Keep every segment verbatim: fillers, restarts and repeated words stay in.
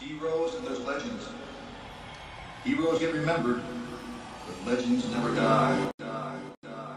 Heroes and there's legends. Heroes get remembered, but legends never die. die, die, die,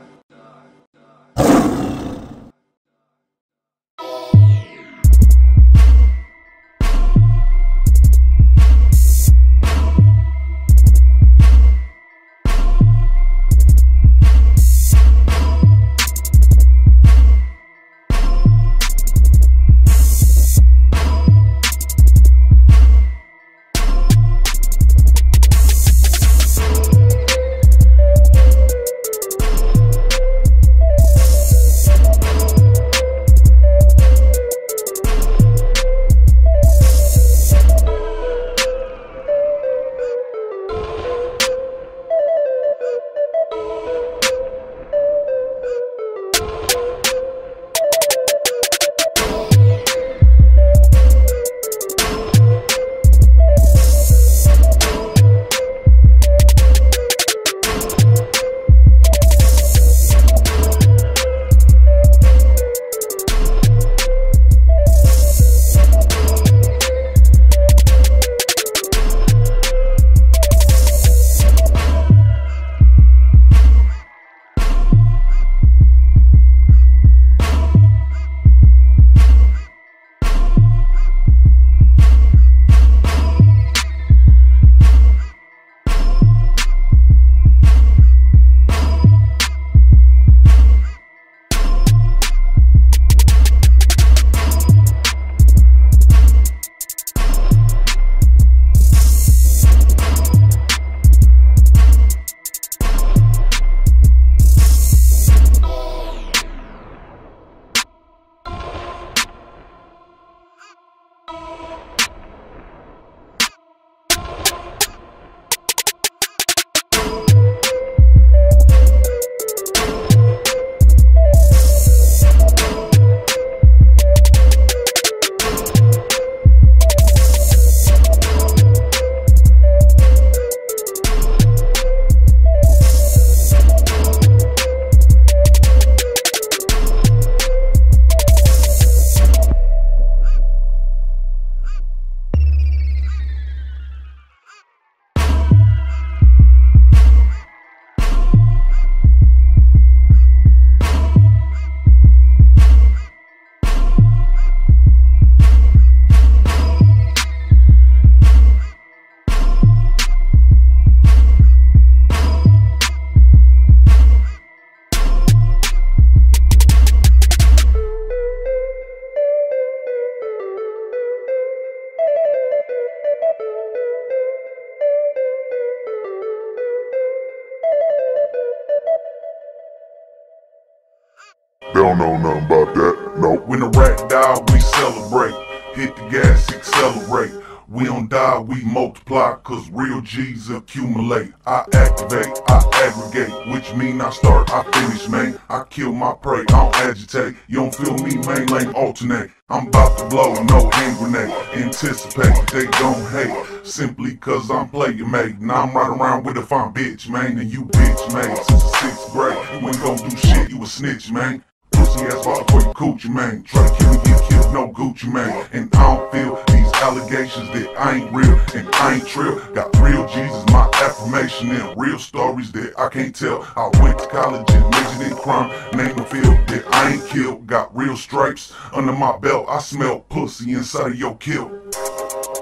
Don't know nothing about that, no. When the rat die, we celebrate. Hit the gas, accelerate. We don't die, we multiply, cause real G's accumulate. I activate, I aggregate, which mean I start, I finish, man. I kill my prey, I don't agitate. You don't feel me, main lane alternate. I'm about to blow, no hand grenade. Anticipate, they don't hate, simply cause I'm playing, mate. Now I'm right around with a fine bitch, man, and you bitch, mate. Since the sixth grade, you ain't gon' do shit, you a snitch, man. Pussy ass water for your coochie, man. Try to kill me, get killed, no Gucci, man. And I don't feel these allegations that I ain't real and I ain't trill. Got real Jesus, my affirmation, and real stories that I can't tell. I went to college and majored in crime, name a field that I ain't killed. Got real stripes under my belt, I smell pussy inside of your kill.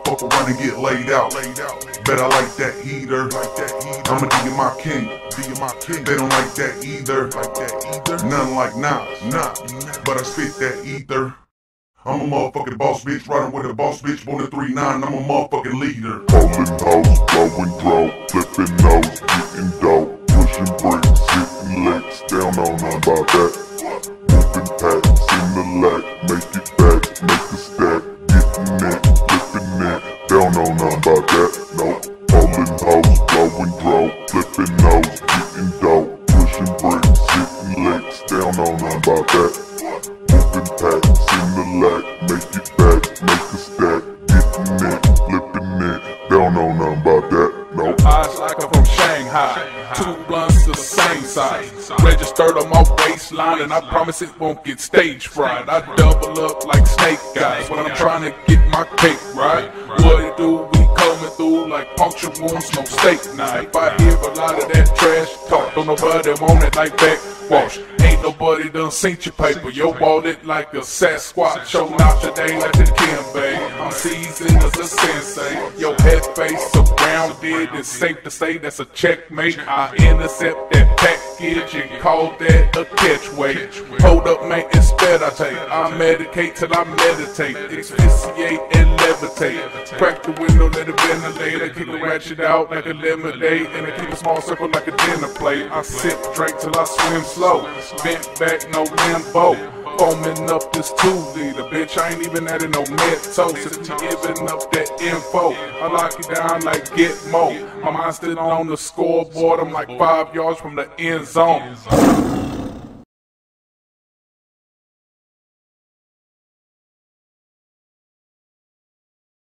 Fuck around and get laid out. Bet I like that heater. I'ma dig in my king. They don't like that either. Nothing like Nas, nah. But I spit that ether. I'm a motherfucking boss bitch, riding with a boss bitch, born a three nine, I'm a motherfucking leader. Rolling hoes, blowing drought, flipping nose, getting dope, pushing bricks, sitting legs, down on none about that. Whooping packs in the lack, make it back, make the stack, getting that, flipping that, down on none about that, no. Rolling hoes, blowing drought, flipping nose, getting dope, pushing bricks, sitting legs, down on none about that. Whooping packs in the lack, make it back, make a stack, getting it, flipping it, they don't know nothing about that, no. Eyes like I'm from Shanghai, two blunts the same size, registered on my waistline. line and I promise it won't get stage fried. I double up like snake guys when I'm trying to get my cake right. What it do, we coming through like puncture wounds, no steak knife. I hear a lot of that trash talk, don't nobody want it like backwash. Ain't nobody done seen your paper, yo wallet like a Sasquatch. Show out your day like the Kimbe, I'm seasoned as a sensei. Yo head face surrounded, it's safe to say that's a checkmate. I intercept that package and call that a catchweight. Hold up man, it's meditate, I medicate till I meditate. Asphyxiate and levitate, crack the window, let it ventilate. I keep a ratchet out like a lemonade, and I keep a small circle like a dinner plate. I sip, drink till I swim slow, bent back, no limbo. Foaming up this two liter, bitch, I ain't even adding no mentos. Since you giving up that info, I lock you down like get mo. My mind's still on the scoreboard, I'm like five yards from the end zone.